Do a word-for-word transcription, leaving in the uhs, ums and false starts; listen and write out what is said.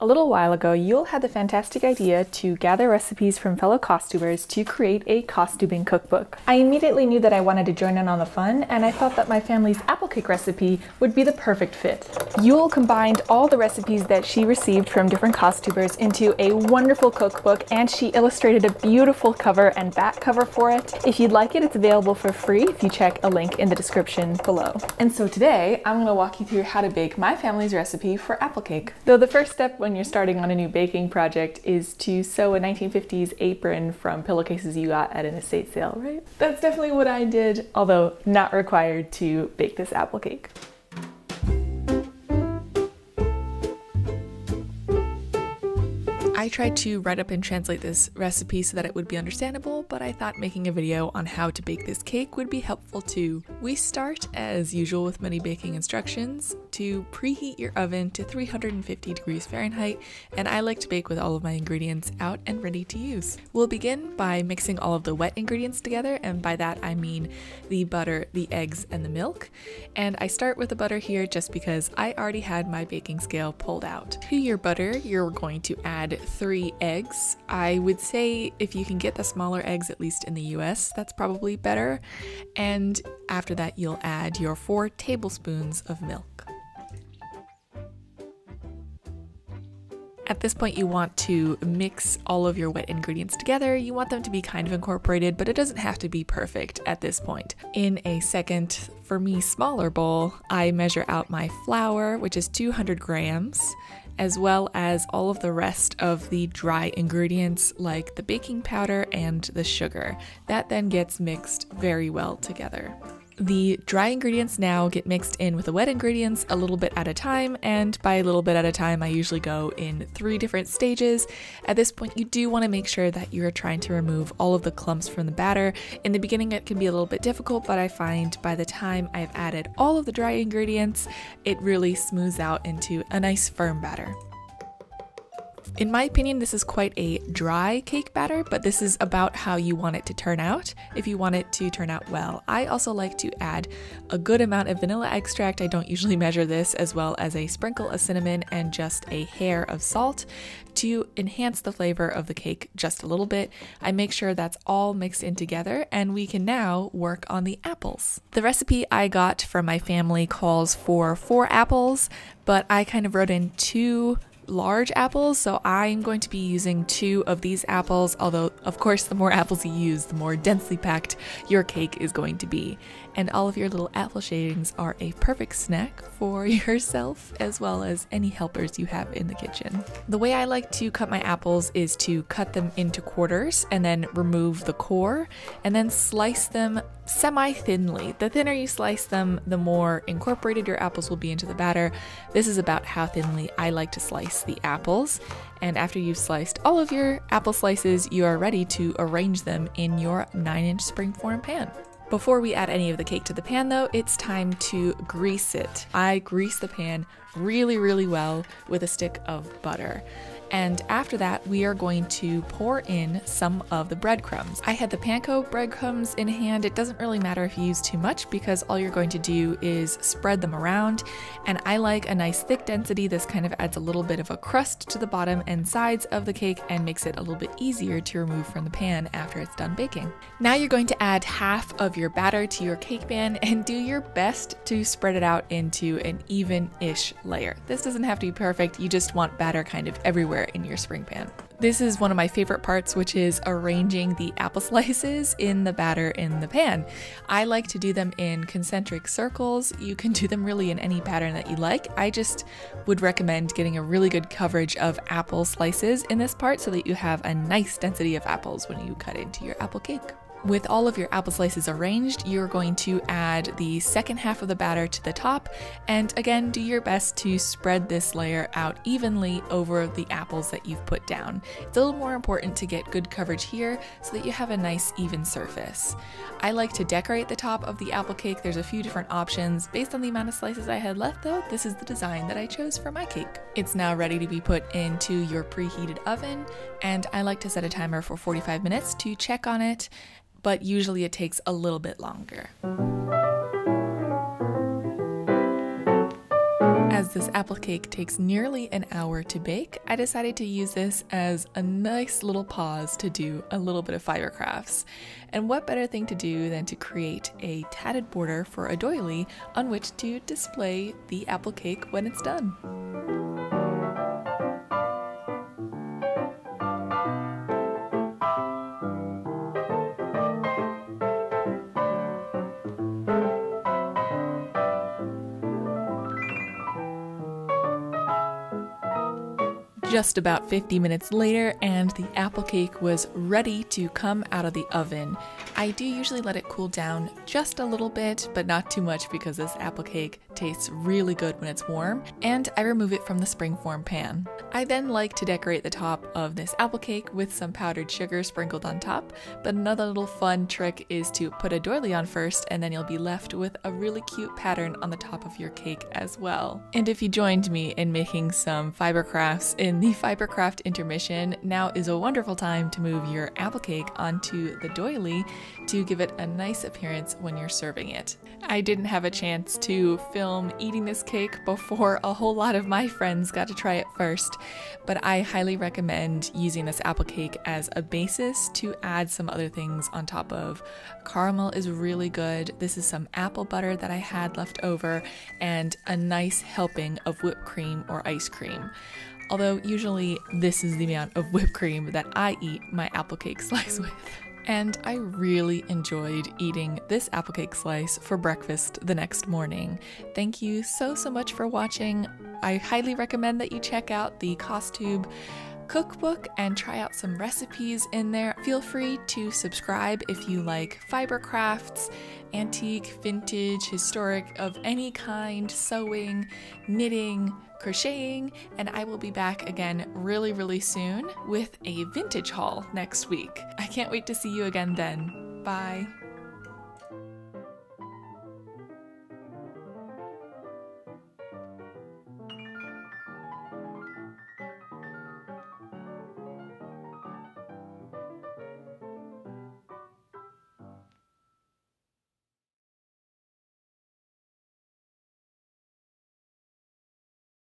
A little while ago, Yule had the fantastic idea to gather recipes from fellow costubers to create a costubing cookbook. I immediately knew that I wanted to join in on the fun, and I thought that my family's apple cake recipe would be the perfect fit. Yule combined all the recipes that she received from different costubers into a wonderful cookbook, and she illustrated a beautiful cover and back cover for it. If you'd like it, it's available for free if you check a link in the description below. And so today, I'm gonna walk you through how to bake my family's recipe for apple cake. Though the first step when you're starting on a new baking project is to sew a nineteen fifties apron from pillowcases you got at an estate sale, right? That's definitely what I did, although not required to bake this apple cake. I tried to write up and translate this recipe so that it would be understandable, but I thought making a video on how to bake this cake would be helpful too. We start, as usual with many baking instructions, to preheat your oven to three hundred fifty degrees Fahrenheit, and I like to bake with all of my ingredients out and ready to use. We'll begin by mixing all of the wet ingredients together, and by that I mean the butter, the eggs, and the milk. And I start with the butter here just because I already had my baking scale pulled out. To your butter, you're going to add three eggs. I would say if you can get the smaller eggs, at least in the U S, that's probably better. And after that, you'll add your four tablespoons of milk. At this point, you want to mix all of your wet ingredients together. You want them to be kind of incorporated, but it doesn't have to be perfect at this point. In a second, for me, smaller bowl, I measure out my flour, which is two hundred grams, as well as all of the rest of the dry ingredients like the baking powder and the sugar. That then gets mixed very well together. The dry ingredients now get mixed in with the wet ingredients a little bit at a time, and by a little bit at a time, I usually go in three different stages. At this point, you do want to make sure that you're trying to remove all of the clumps from the batter. In the beginning, it can be a little bit difficult, but I find by the time I've added all of the dry ingredients, it really smooths out into a nice firm batter. In my opinion, this is quite a dry cake batter, but this is about how you want it to turn out, if you want it to turn out well. I also like to add a good amount of vanilla extract. I don't usually measure this, as well as a sprinkle of cinnamon and just a hair of salt to enhance the flavor of the cake just a little bit. I make sure that's all mixed in together, and we can now work on the apples. The recipe I got from my family calls for four apples, but I kind of wrote in two large apples, so I'm going to be using two of these apples, although of course the more apples you use, the more densely packed your cake is going to be. And all of your little apple shavings are a perfect snack for yourself as well as any helpers you have in the kitchen. The way I like to cut my apples is to cut them into quarters and then remove the core and then slice them semi-thinly. The thinner you slice them, the more incorporated your apples will be into the batter. This is about how thinly I like to slice the apples. And after you've sliced all of your apple slices, you are ready to arrange them in your nine inch springform pan. Before we add any of the cake to the pan though, it's time to grease it. I grease the pan really, really well with a stick of butter. And after that, we are going to pour in some of the breadcrumbs. I had the panko breadcrumbs in hand. It doesn't really matter if you use too much because all you're going to do is spread them around. And I like a nice thick density. This kind of adds a little bit of a crust to the bottom and sides of the cake and makes it a little bit easier to remove from the pan after it's done baking. Now you're going to add half of your batter to your cake pan and do your best to spread it out into an even-ish layer. This doesn't have to be perfect. You just want batter kind of everywhere in your spring pan. This is one of my favorite parts, which is arranging the apple slices in the batter in the pan. I like to do them in concentric circles. You can do them really in any pattern that you like. I just would recommend getting a really good coverage of apple slices in this part so that you have a nice density of apples when you cut into your apple cake. With all of your apple slices arranged, you're going to add the second half of the batter to the top, and again, do your best to spread this layer out evenly over the apples that you've put down. It's a little more important to get good coverage here so that you have a nice even surface. I like to decorate the top of the apple cake. There's a few different options. Based on the amount of slices I had left though, this is the design that I chose for my cake. It's now ready to be put into your preheated oven, and I like to set a timer for forty-five minutes to check on it, but usually it takes a little bit longer. as this apple cake takes nearly an hour to bake, I decided to use this as a nice little pause to do a little bit of fiber crafts. And what better thing to do than to create a tatted border for a doily on which to display the apple cake when it's done. Just about fifty minutes later, and the apple cake was ready to come out of the oven. I do usually let it cool down just a little bit, but not too much because this apple cake tastes really good when it's warm, and I remove it from the springform pan. I then like to decorate the top of this apple cake with some powdered sugar sprinkled on top, but another little fun trick is to put a doily on first, and then you'll be left with a really cute pattern on the top of your cake as well. And if you joined me in making some fiber crafts in the Fibercraft intermission, now is a wonderful time to move your apple cake onto the doily to give it a nice appearance when you're serving it. I didn't have a chance to film eating this cake before a whole lot of my friends got to try it first, but I highly recommend using this apple cake as a basis to add some other things on top of. Caramel is really good. This is some apple butter that I had left over and a nice helping of whipped cream or ice cream. Although usually this is the amount of whipped cream that I eat my apple cake slice with. And I really enjoyed eating this apple cake slice for breakfast the next morning. Thank you so, so much for watching. I highly recommend that you check out the Costube cookbook and try out some recipes in there. Feel free to subscribe if you like fiber crafts, antique, vintage, historic of any kind, sewing, knitting, crocheting, and I will be back again really, really soon with a vintage haul next week. I can't wait to see you again then. Bye.